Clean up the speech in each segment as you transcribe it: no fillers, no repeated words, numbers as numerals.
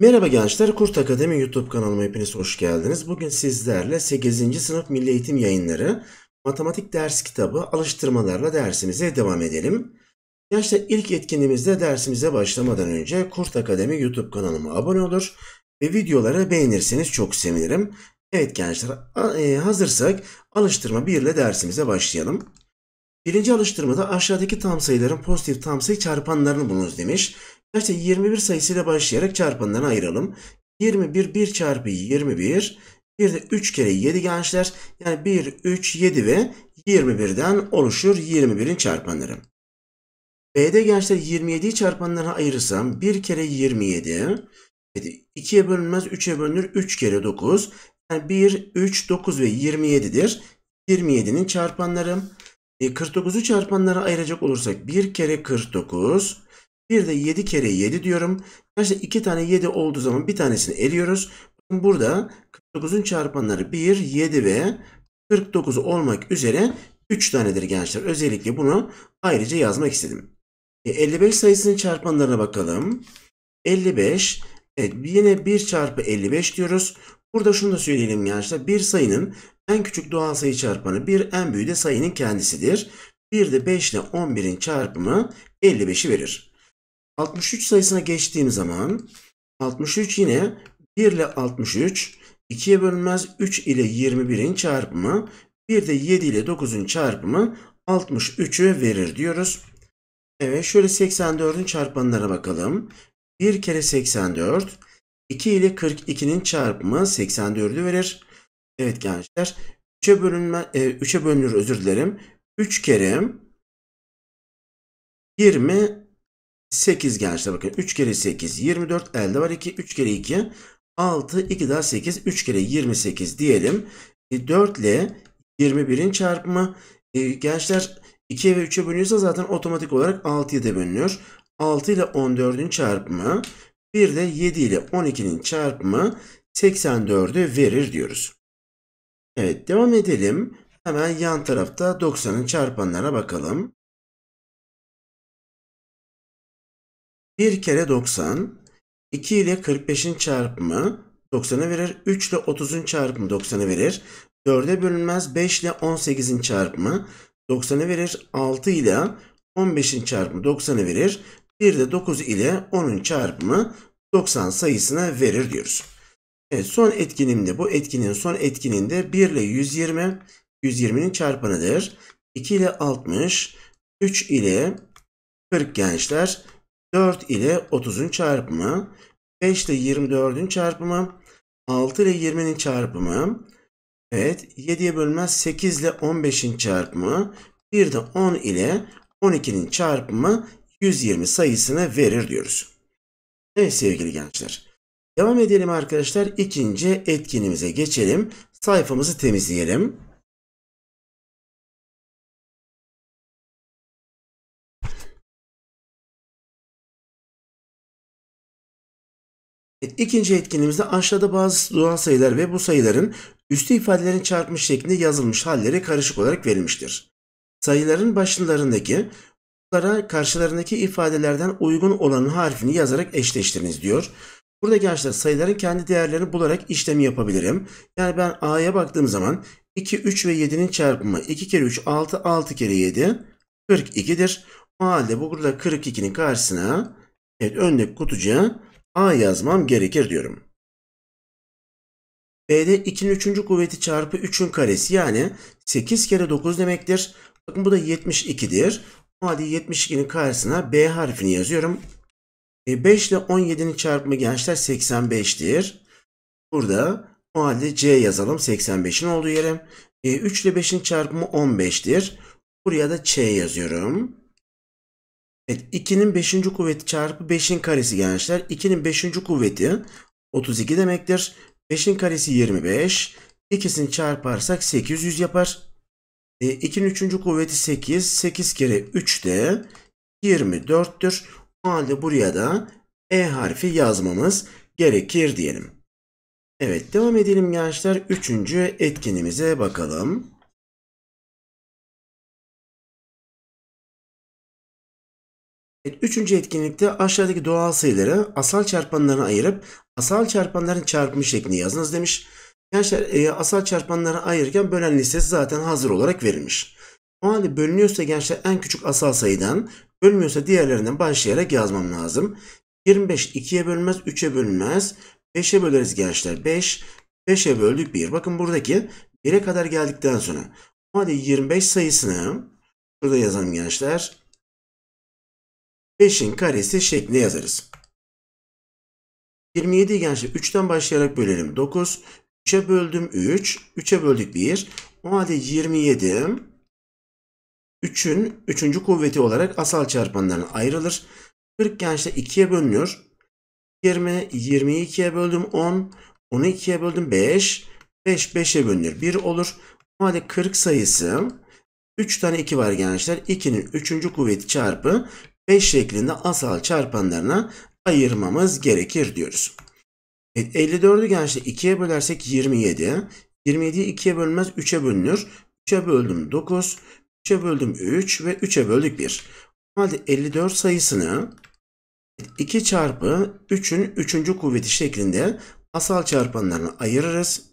Merhaba gençler, Kurt Akademi YouTube kanalıma hepiniz hoş geldiniz. Bugün sizlerle 8. sınıf Milli Eğitim Yayınları matematik ders kitabı alıştırmalarla dersimize devam edelim. Gençler, ilk etkinliğimizde dersimize başlamadan önce Kurt Akademi YouTube kanalıma abone olur ve videoları beğenirseniz çok sevinirim. Evet gençler, hazırsak alıştırma 1 ile dersimize başlayalım. Birinci alıştırmada aşağıdaki tam sayıların pozitif tam sayı çarpanlarını bulunuz demiş. İşte 21 sayısıyla başlayarak çarpanlarını ayıralım. 21, 1 çarpı 21, bir de 3 kere 7 gençler. Yani 1, 3, 7 ve 21'den oluşur 21'in çarpanları. B'de gençler 27'yi çarpanlarına ayırırsam 1 kere 27, 2'ye bölünmez 3'e bölünür 3 kere 9. Yani 1, 3, 9 ve 27'dir. 27'nin çarpanları. 49'u çarpanlara ayıracak olursak 1 kere 49, bir de 7 kere 7 diyorum. Gerçi 2 tane 7 olduğu zaman bir tanesini eliyoruz. Burada 49'un çarpanları 1, 7 ve 49 olmak üzere 3 tanedir gençler. Özellikle bunu ayrıca yazmak istedim. 55 sayısının çarpanlarına bakalım. 55, evet yine 1 çarpı 55 diyoruz. Burada şunu da söyleyelim gençler. Bir sayının en küçük doğal sayı çarpanı 1, en büyüğü de sayının kendisidir. Bir de 5 ile 11'in çarpımı 55'i verir. 63 sayısına geçtiğim zaman 63 yine 1 ile 63, 2'ye bölünmez 3 ile 21'in çarpımı, bir de 7 ile 9'un çarpımı 63'ü verir diyoruz. Evet, şöyle 84'ün çarpanlarına bakalım. 1 kere 84, 2 ile 42'nin çarpımı 84'ü verir. Evet gençler, 3'e bölünür, özür dilerim. 3 kere 28 gençler, bakın 3 kere 8 24, elde var 2, 3 kere 2 6, 2 daha 8, 3 kere 28 diyelim. 4 ile 21'in çarpımı, gençler 2'ye ve 3'e bölünüyorsa zaten otomatik olarak 6'ya da bölünür. 6 ile 14'ün çarpımı, bir de 7 ile 12'nin çarpımı 84'ü verir diyoruz. Evet, devam edelim. Hemen yan tarafta 90'ın çarpanlarına bakalım. 1 kere 90, 2 ile 45'in çarpımı 90'a verir. 3 ile 30'un çarpımı 90'a verir. 4'e bölünmez 5 ile 18'in çarpımı 90'a verir. 6 ile 15'in çarpımı 90'a verir. Bir de 9 ile 10'un çarpımı 90 sayısına verir diyoruz. Evet, son etkinliğimde, bu etkinin son etkinliğinde 1 ile 120, 120'nin çarpanıdır. 2 ile 60, 3 ile 40 gençler, 4 ile 30'un çarpımı, 5 ile 24'ün çarpımı, 6 ile 20'nin çarpımı, evet 7'ye bölünmez 8 ile 15'in çarpımı, bir de 10 ile 12'nin çarpımı 120 sayısını verir diyoruz. Evet sevgili gençler. Devam edelim arkadaşlar. İkinci etkinliğimize geçelim. Sayfamızı temizleyelim. Evet, ikinci etkinliğimizde aşağıda bazı doğal sayılar ve bu sayıların üstü ifadelerin çarpımı şeklinde yazılmış halleri karışık olarak verilmiştir. Sayıların başlarındaki karşılarındaki ifadelerden uygun olanın harfini yazarak eşleştiriniz diyor. Burada gençler sayıların kendi değerlerini bularak işlemi yapabilirim. Yani ben A'ya baktığım zaman 2, 3 ve 7'nin çarpımı 2 kere 3, 6, 6 kere 7, 42'dir. O halde burada 42'nin karşısına, evet, öndeki kutucuğa A yazmam gerekir diyorum. B'de 2'nin 3. kuvveti çarpı 3'ün karesi, yani 8 kere 9 demektir. Bakın bu da 72'dir. O halde 72'nin karşısına B harfini yazıyorum. 5 ile 17'nin çarpımı gençler 85'tir. Burada o halde C yazalım 85'in olduğu yere. 3 ile 5'in çarpımı 15'tir. Buraya da C yazıyorum. Evet, 2'nin 5. kuvveti çarpı 5'in karesi gençler. 2'nin 5. kuvveti 32 demektir. 5'in karesi 25. İkisini çarparsak 800 yapar. 2'nin 3. kuvveti 8. 8 kere 3 de 24'tür. O halde buraya da E harfi yazmamız gerekir diyelim. Evet, devam edelim gençler. 3. etkinimize bakalım. Üçüncü etkinlikte aşağıdaki doğal sayıları asal çarpanlarına ayırıp asal çarpanların çarpımı şeklinde yazınız demiş. Gençler asal çarpanlara ayırırken bölen listesi zaten hazır olarak verilmiş. O halde bölünüyorsa gençler en küçük asal sayıdan, bölünmüyorsa diğerlerinden başlayarak yazmam lazım. 25 2'ye bölünmez, 3'e bölünmez, 5'e böleriz gençler. 5, 5'e böldük 1. Bakın buradaki 1'e kadar geldikten sonra. O halde 25 sayısını şurada yazalım gençler. 5'in karesi şeklinde yazarız. 27'yi gençler 3'ten başlayarak bölelim. 9, 3'e böldüm 3, 3'e böldük 1. O halde 27 3'ün 3. kuvveti olarak asal çarpanlarına ayrılır. 40 gençler 2'ye bölünür. 20, 20'yi 2'ye böldüm 10, 10'u 2'ye böldüm 5, 5, 5'e bölünür 1 olur. O halde 40 sayısı 3 tane 2 var gençler. 2'nin 3. kuvveti çarpı 5 şeklinde asal çarpanlarına ayırmamız gerekir diyoruz. 54'ü gençler 2'ye bölersek 27. 27'yi 2'ye bölünmez 3'e bölünür. 3'e böldüm 9. 3'e böldüm 3 ve 3'e böldük 1. O halde 54 sayısını 2 çarpı 3'ün 3. kuvveti şeklinde asal çarpanlarına ayırırız.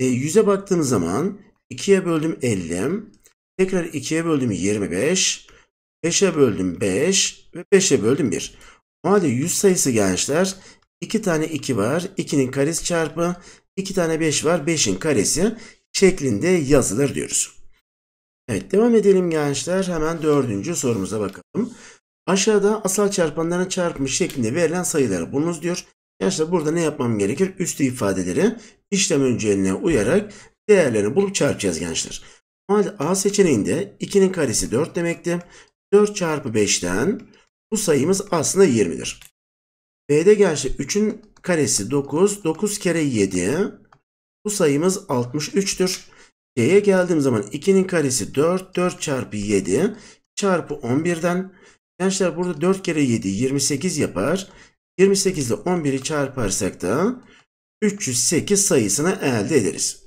100'e baktığımız zaman 2'ye böldüm 50. Tekrar 2'ye böldüm 25. 5'e böldüm 5 ve 5'e böldüm 1. O halde 100 sayısı gençler 2 tane 2 var. 2'nin karesi çarpı 2 tane 5 var. 5'in karesi şeklinde yazılır diyoruz. Evet, devam edelim gençler. Hemen 4. sorumuza bakalım. Aşağıda asal çarpanların çarpımı şeklinde verilen sayıları bulunuz diyor. Gençler burada ne yapmam gerekir? Üstü ifadeleri işlem önceliğine uyarak değerlerini bulup çarpacağız gençler. O halde A seçeneğinde 2'nin karesi 4 demekti. 4 çarpı 5'ten bu sayımız aslında 20'dir. B'de gençler 3'ün karesi 9. 9 kere 7. Bu sayımız 63'tür. C'ye geldiğim zaman 2'nin karesi 4. 4 çarpı 7 çarpı 11'den. Gençler burada 4 kere 7 28 yapar. 28 ile 11'i çarparsak da 308 sayısını elde ederiz.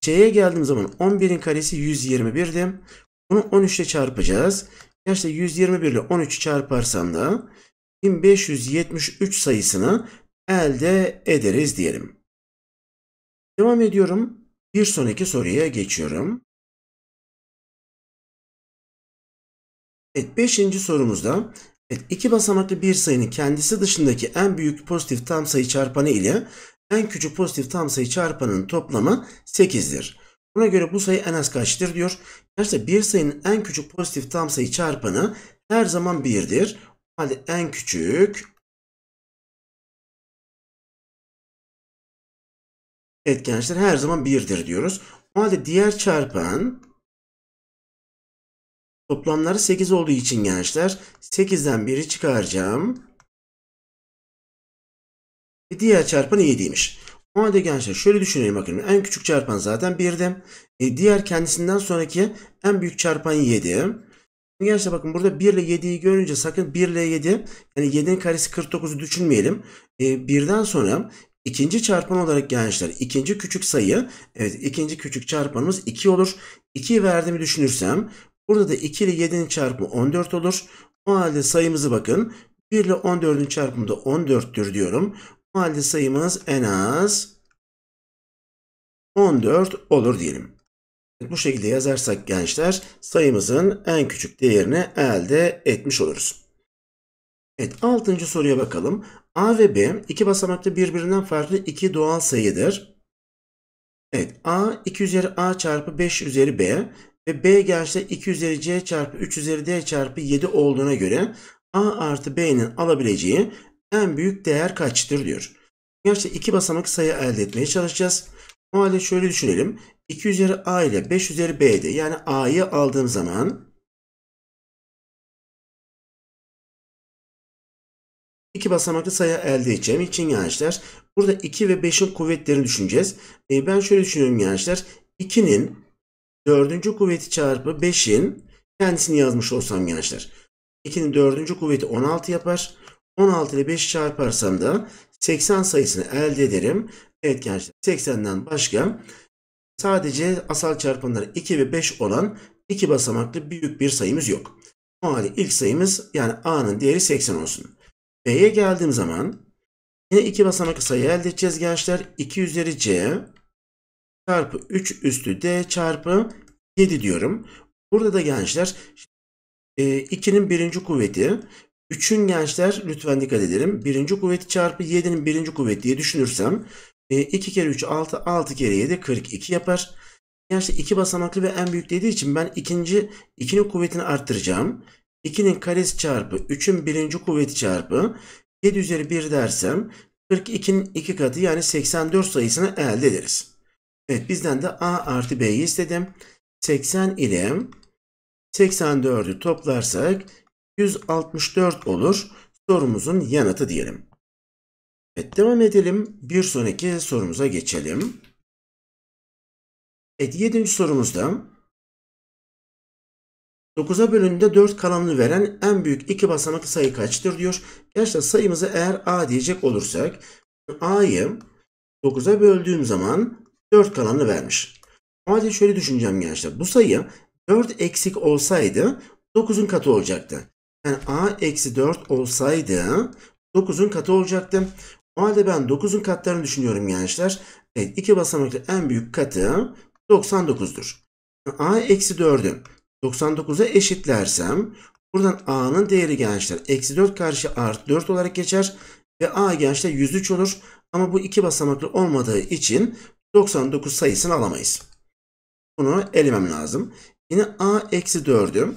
C'ye geldiğim zaman 11'in karesi 121'di. Bunu 13 ile çarpacağız. Gençler 121 ile 13'ü çarparsam da 1573 sayısını elde ederiz diyelim. Devam ediyorum. Bir sonraki soruya geçiyorum. Evet, 5. sorumuzda iki basamaklı bir sayının kendisi dışındaki en büyük pozitif tam sayı çarpanı ile en küçük pozitif tam sayı çarpanının toplamı 8'dir. Buna göre bu sayı en az kaçtır diyor. Gerçi bir sayının en küçük pozitif tam sayı çarpanı her zaman 1'dir. O halde en küçük. Evet gençler, her zaman 1'dir diyoruz. O halde diğer çarpan toplamları 8 olduğu için gençler 8'den 1'i çıkaracağım. Diğer çarpan 7'ymiş. O halde gençler şöyle düşünelim, bakın en küçük çarpan zaten 1'di. Diğer kendisinden sonraki en büyük çarpan 7. Gençler bakın burada 1 ile 7'yi görünce sakın 1 ile 7, yani 7'nin karesi 49'u düşünmeyelim. 1'den sonra İkinci çarpan olarak gençler ikinci küçük sayı, evet ikinci küçük çarpanımız 2 olur. 2'yi verdiğimi düşünürsem burada da 2 ile 7'nin çarpımı 14 olur. O halde sayımızı bakın 1 ile 14'ün çarpımı da 14'tür diyorum. O halde sayımız en az 14 olur diyelim. Bu şekilde yazarsak gençler sayımızın en küçük değerini elde etmiş oluruz. Evet, 6. soruya bakalım. A ve B iki basamaklı birbirinden farklı iki doğal sayıdır. Evet, A 2 üzeri A çarpı 5 üzeri B ve B gençler 2 üzeri C çarpı 3 üzeri D çarpı 7 olduğuna göre A artı B'nin alabileceği en büyük değer kaçtır diyor. Gerçi iki basamaklı sayı elde etmeye çalışacağız. O halde şöyle düşünelim. 2 üzeri A ile 5 üzeri B'de, yani A'yı aldığım zaman 2 basamaklı sayı elde edeceğim için gençler burada 2 ve 5'in kuvvetlerini düşüneceğiz. Ben şöyle düşünüyorum gençler. 2'nin 4. kuvveti çarpı 5'in kendisini yazmış olsam gençler. 2'nin 4. kuvveti 16 yapar. 16 ile 5'i çarparsam da 80 sayısını elde ederim. Evet gençler 80'den başka sadece asal çarpanları 2 ve 5 olan 2 basamaklı büyük bir sayımız yok. O halde ilk sayımız yani A'nın değeri 80 olsun. B'ye geldiğim zaman yine 2 basamaklı sayı elde edeceğiz gençler. 2 üzeri C çarpı 3 üstü D çarpı 7 diyorum. Burada da gençler 2'nin birinci kuvveti, 3'ün gençler lütfen dikkat edelim. Birinci kuvveti çarpı 7'nin birinci kuvveti diye düşünürsem 2 kere 3 6, 6 kere 7 42 yapar. Gençler 2 basamaklı ve en büyük dediği için ben 2'nin kuvvetini arttıracağım. 2'nin karesi çarpı 3'ün birinci kuvveti çarpı 7 üzeri 1 dersem 42'nin 2 katı yani 84 sayısını elde ederiz. Evet, bizden de A artı B'yi istedim. 80 ile 84'ü toplarsak 164 olur. Sorumuzun yanıtı diyelim. Evet, devam edelim. Bir sonraki sorumuza geçelim. Evet, 7. sorumuzda 9'a bölünde 4 kalanını veren en büyük 2 basamaklı sayı kaçtır diyor. Gerçekten sayımızı eğer A diyecek olursak A'yı 9'a böldüğüm zaman 4 kalanını vermiş. O halde şöyle düşüneceğim gençler. Bu sayı 4 eksik olsaydı 9'un katı olacaktı. Yani A eksi 4 olsaydı 9'un katı olacaktı. O halde ben 9'un katlarını düşünüyorum gençler. Evet, 2 basamaklı en büyük katı 99'dur. A eksi 4'ü 99'a eşitlersem buradan A'nın değeri gençler eksi 4 karşı artı 4 olarak geçer ve A gençler 103 olur. Ama bu 2 basamaklı olmadığı için 99 sayısını alamayız. Bunu elemem lazım. Yine A eksi 4'ü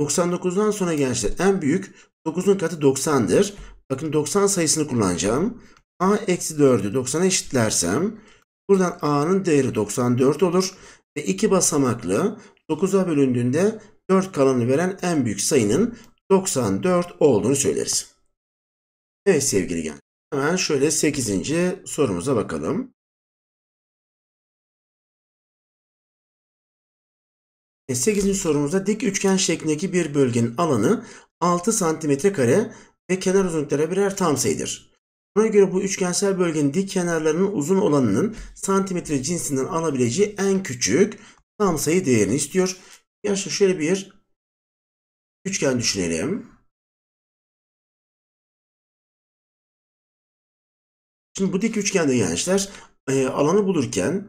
99'dan sonra gençler en büyük 9'un katı 90'dır. Bakın 90 sayısını kullanacağım. A eksi 4'ü 90'a eşitlersem buradan A'nın değeri 94 olur ve 2 basamaklı 9'a bölündüğünde 4 kalanını veren en büyük sayının 94 olduğunu söyleriz. Evet sevgili gençler. Hemen şöyle 8. sorumuza bakalım. 8. sorumuzda dik üçgen şeklindeki bir bölgenin alanı 6 cm² ve kenar uzunlukları birer tam sayıdır. Buna göre bu üçgensel bölgenin dik kenarlarının uzun olanının santimetre cinsinden alabileceği en küçük tam sayı değerini istiyor. Gerçi şöyle bir üçgen düşünelim. Şimdi bu dik üçgende gençler alanı bulurken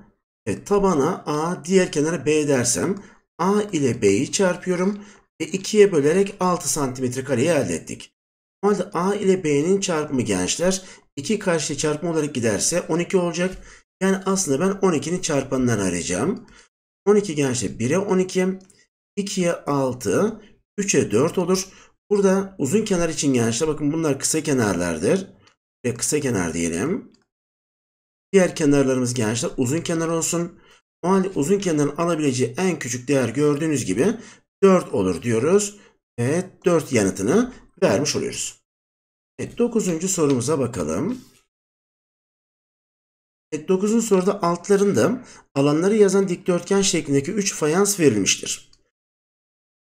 tabana A, diğer kenara B dersem A ile B'yi çarpıyorum ve 2'ye bölerek 6 cm² elde ettik. O halde A ile B'nin çarpımı gençler 2 karşıya çarpma olarak giderse 12 olacak. Yani aslında ben 12'nin çarpanlarını arayacağım. 12 gençler 1'e 12, 2'ye 6, 3'e 4 olur. Burada uzun kenar için gençler bakın bunlar kısa kenarlardır. Ve kısa kenar diyelim. Diğer kenarlarımız gençler uzun kenar olsun. O halde uzun kenarın alabileceği en küçük değer gördüğünüz gibi 4 olur diyoruz. Evet, 4 yanıtını vermiş oluyoruz. Evet, 9. sorumuza bakalım. Evet, 9. soruda altlarında alanları yazan dikdörtgen şeklindeki 3 fayans verilmiştir.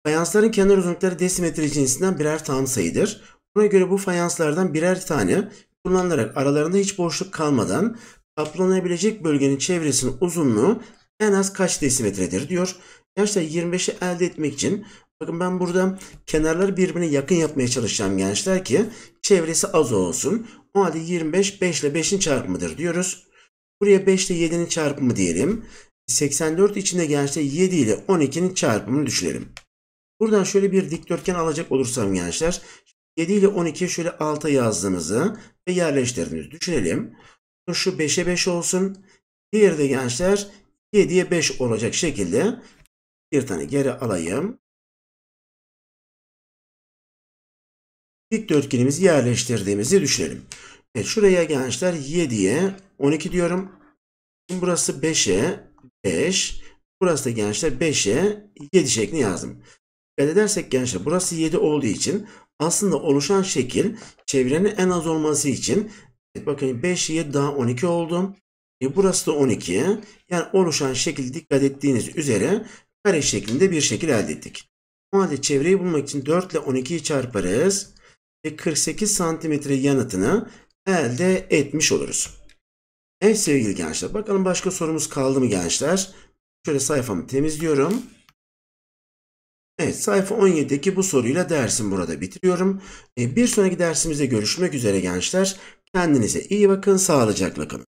Fayansların kenar uzunlukları desimetre cinsinden birer tam sayıdır. Buna göre bu fayanslardan birer tane kullanılarak aralarında hiç boşluk kalmadan kaplanabilecek bölgenin çevresinin uzunluğu en az kaç desimetredir diyor. Gençler 25'i elde etmek için bakın ben burada kenarları birbirine yakın yapmaya çalışacağım gençler ki çevresi az olsun. O halde 25 5 ile 5'in çarpımıdır diyoruz. Buraya 5 ile 7'nin çarpımı diyelim. 84 içinde gençler 7 ile 12'nin çarpımını düşünelim. Buradan şöyle bir dikdörtgen alacak olursam gençler 7 ile 12'yi şöyle alta yazdığımızı ve yerleştirdiğimizi düşünelim. Şu 5'e 5 olsun. Diğeri de gençler 7'ye 5 olacak şekilde bir tane geri alayım. Dikdörtgenimizi yerleştirdiğimizi düşünelim. Evet, şuraya gençler 7'ye 12 diyorum. Şimdi burası 5'e 5. Burası da gençler 5'e 7 şeklinde yazdım. Dikkat edersek gençler burası 7 olduğu için aslında oluşan şekil çevrenin en az olması için bakın 5'e daha 12 oldu. Burası da 12. Yani oluşan şekil dikkat ettiğiniz üzere kare şeklinde bir şekil elde ettik. O halde çevreyi bulmak için 4 ile 12'yi çarparız. Ve 48 santimetre yanıtını elde etmiş oluruz. Evet sevgili gençler. Bakalım başka sorumuz kaldı mı gençler? Şöyle sayfamı temizliyorum. Evet, sayfa 17'deki bu soruyla dersim burada bitiriyorum. Bir sonraki dersimizde görüşmek üzere gençler. Kendinize iyi bakın, sağlıcakla kalın.